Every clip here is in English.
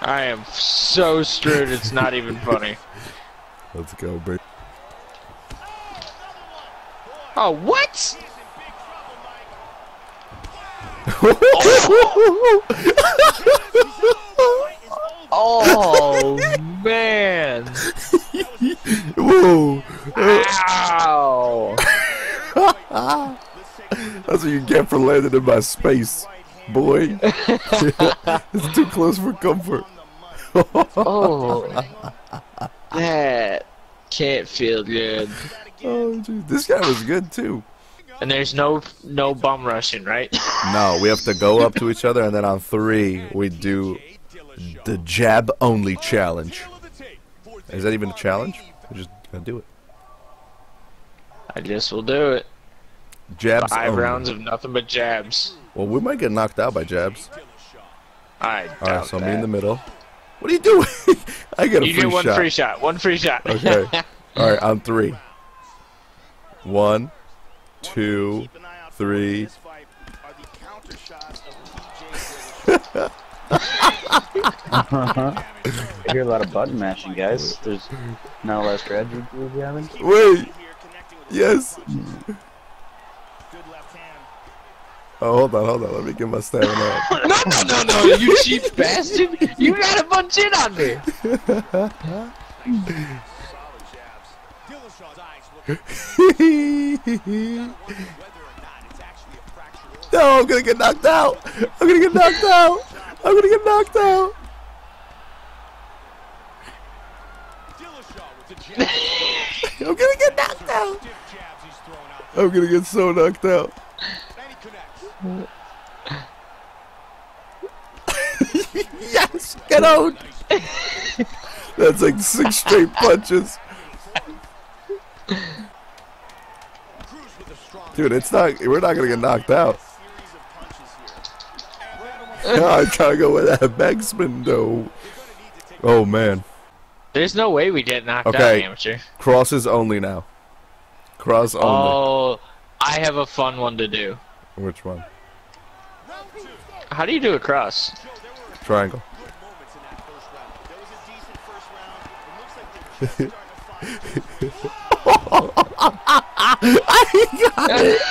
I am so screwed, it's not even funny. Let's go, baby. Oh, what? Oh, man. Whoa. Ow. That's what you get for landing in my space, boy. It's too close for comfort. Oh, that can't feel good. Oh, dude, this guy was good too. And there's no bum rushing, right? No, we have to go up to each other, and then on 3 we do the jab only challenge. Is that even a challenge? We're just gonna do it. I guess we'll do it. Jabs. 5 rounds of nothing but jabs. Well, we might get knocked out by jabs. Alright, so me in the middle. What are you doing? I get a free shot. You get one free shot. Okay. Alright, on 3. 1, 2, 3. I hear a lot of button mashing, guys. There's not a lot of strategy we'll be having. Wait. Yes. Oh, hold on. Let me get my stamina up. No, you cheap bastard. You gotta punch in on me. No, I'm gonna get knocked out. I'm gonna get so knocked out. Yes, get out. That's like 6 straight punches. Dude, it's not. We're not gonna get knocked out. I gotta go with that backspin though. Oh man. There's no way we get knocked out, amateur. Crosses only now. Cross only. Oh, I have a fun one to do. Which one? How do you do a cross? Triangle. I got it.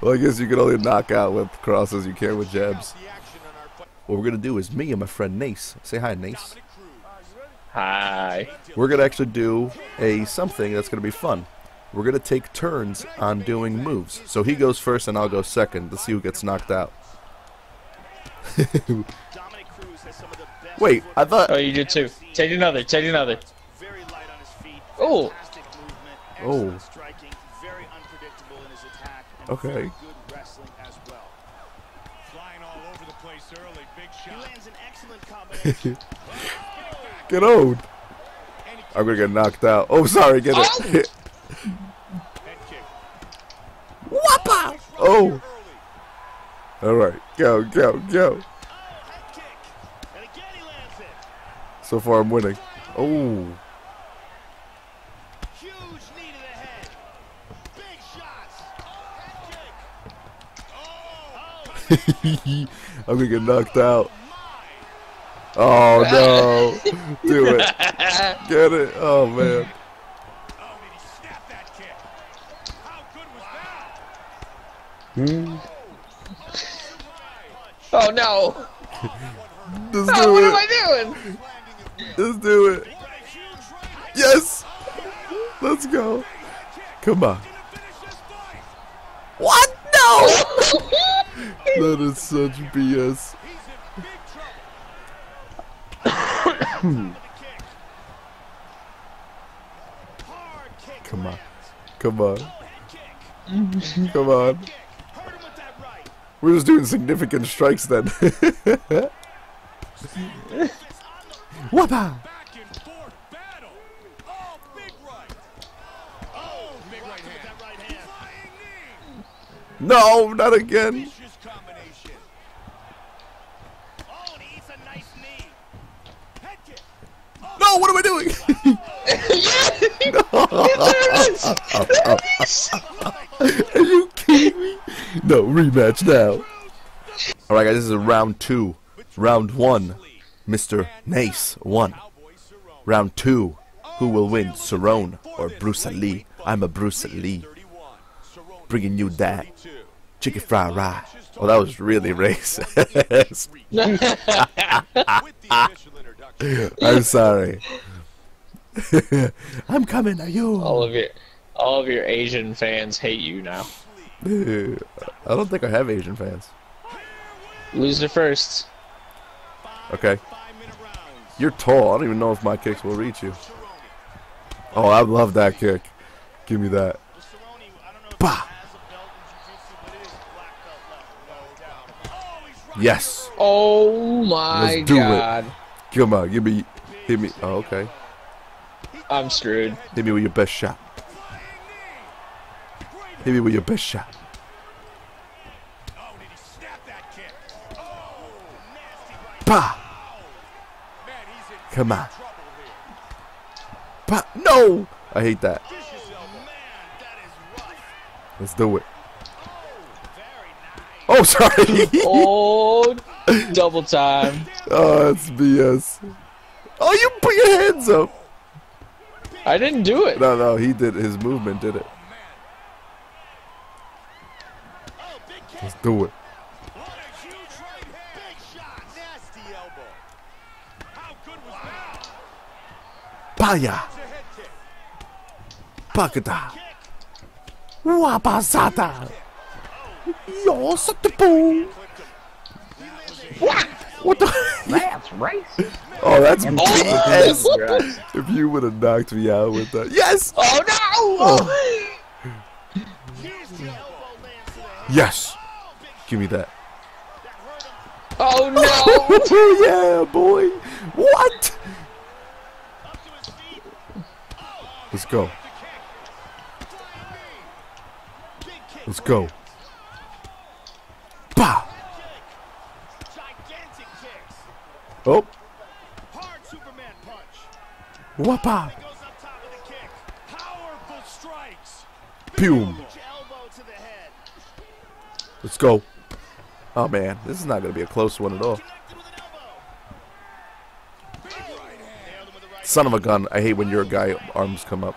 Well, I guess you can only knock out with crosses. You can't with jabs. What we're gonna do is me and my friend Nace. Say hi, Nace. Hi. We're gonna actually do something that's gonna be fun. We're gonna take turns on doing moves. So he goes first and I'll go second to see who gets knocked out. Wait, I thought. Oh, you did too. Take another. Oh. Oh. Okay. Get old. I'm gonna get knocked out. Oh, sorry. Get it. Whoppa! Oh. All right. Go. So far, I'm winning. Oh. Huge knee to the head. Big shots. I'm gonna get knocked out. Oh no! Do it. Get it. Oh man. Oh, did he snap that kick? How good was that? Oh no! What am I doing? Let's do it. Yes! Let's go. Come on. What? No! That is such BS. Come on. We're just doing significant strikes then. Whoppa! No, not again. No, what am I doing? No. Are you kidding me? No, rematch now. Alright guys, this is round 2. Round 1, Mr. Nace won. Round 2, who will win, Cerrone or Bruce Lee? I'm a Bruce Lee. Bringing you that chicken fried rye. Well, that was really racist. I'm sorry. I'm coming at you. All of your Asian fans hate you now. I don't think I have Asian fans. Loser first. Okay. You're tall. I don't even know if my kicks will reach you. Oh, I love that kick. Give me that. Bah. Yes. Oh my God. It. Come on, give me, hit me. Oh, okay. I'm screwed. Hit me with your best shot. Hit me with your best shot. Bah. Come on. Bah. No. I hate that. Let's do it. Oh, sorry. Oh, double time. Oh, that's BS. Oh, you put your hands up. I didn't do it. No, no, he did. His movement did it. Let's do it. Baya. Bagada. Wabazada. Yo, suck the boom. What? What the? That's racist. Oh, that's BS. If you would have knocked me out with that. Yes. Oh no. Oh. Yes. Give me that. Oh no. Yeah, boy. What? Let's go. Let's go. Bah. Oh. Wapa. Boom. Let's go. Oh man, this is not gonna be a close one at all. Son of a gun, I hate when your guy arms come up.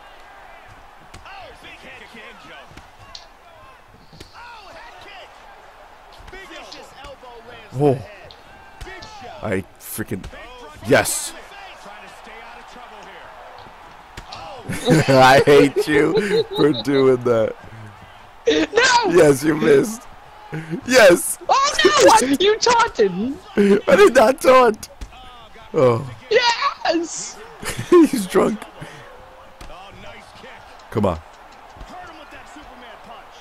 Whoa. I freaking... Yes! I hate you for doing that. No! Yes, you missed. Yes! Oh no! What? You taunted! I did not taunt! Oh. Yes! He's drunk. Oh, nice kick. Come on. Hurt him with that Superman punch.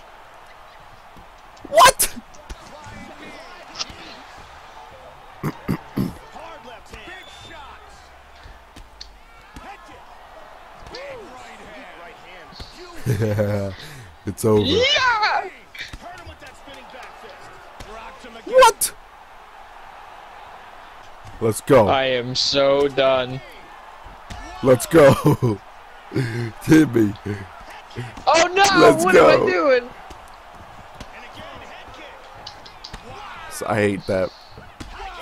What? Hard left hand. Big shots. Big right hand. Big right hand. It's over. Yeah. Hurt him with that spinning back fist. Rocked him again. What? Let's go. I am so done. Let's go. Tibby. Oh no, let's what go. Am I doing? So I hate that.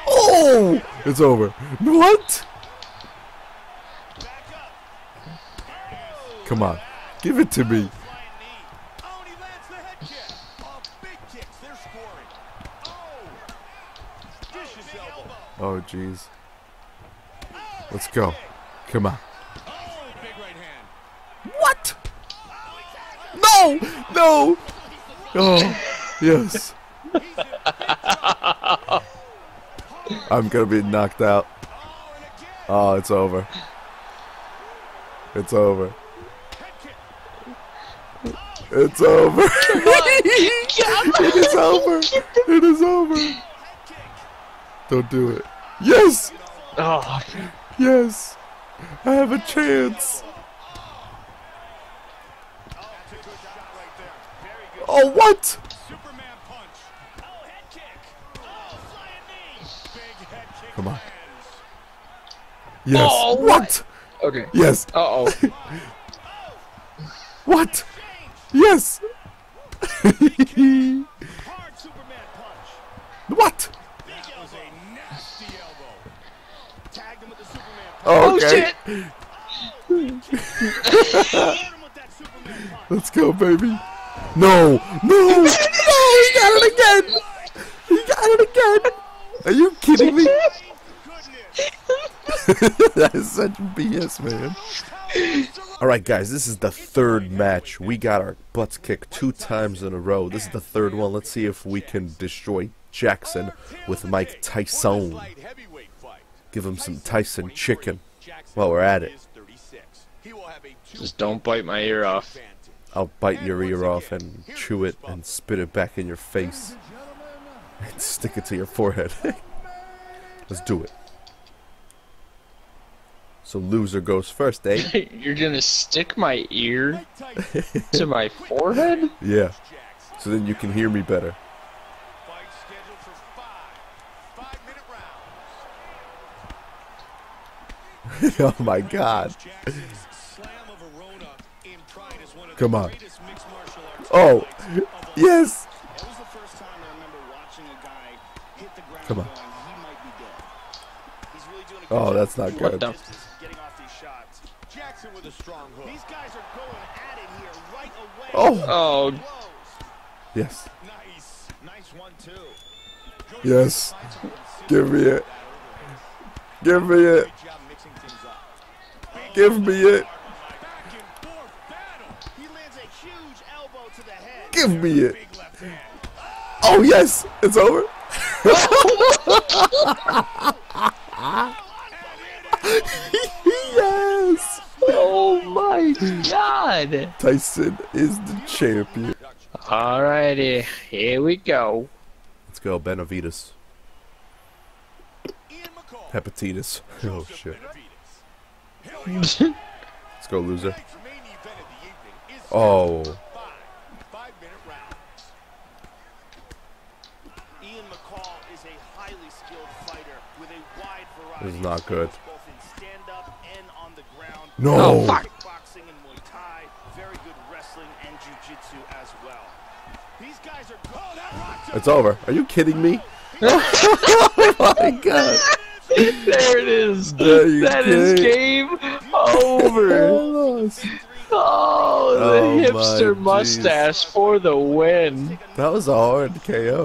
Oh, it's over. What? Come on. Give it to me. Oh jeez. Let's go. Come on. What? No! No! Oh, yes. I'm gonna be knocked out. Oh, it's over. It's over. It's over. It is over. It is over. Don't do it. Yes! Oh. Yes! I have a chance. Oh, what? Superman punch. Oh, head kick. Oh, flying knee. Big head kick. Come on. Yes. Oh, what? Okay. Yes. Uh oh. What? Yes. What? Oh, okay. Oh shit! Let's go, baby. No! No! No! He got it again! He got it again! Are you kidding me? That is such BS, man. Alright guys, this is the third match. We got our butts kicked 2 times in a row. This is the 3rd one. Let's see if we can destroy Jackson with Mike Tyson. Give him some Tyson chicken while we're at it. Just don't bite my ear off. I'll bite your ear off and chew it and spit it back in your face. And stick it to your forehead. Let's do it. So loser goes first, eh? You're gonna stick my ear to my forehead? Yeah. So then you can hear me better. Oh my god. Come on. Oh, yes. Come on. Oh, that's not good. What the? Oh. Oh. Yes. Yes. Give me it. Give me it. Give me it. Give me it. Oh yes, it's over. Yes. Oh my god. Tyson is the champion. Alrighty, here we go. Let's go, Benavidez. Hepatitis. Oh shit. Let's go, loser. Oh. This is not good. No. Oh, fuck. It's over. Are you kidding me? Oh my god. There it is. That is game over. Oh, the hipster mustache for the win. That was a hard KO.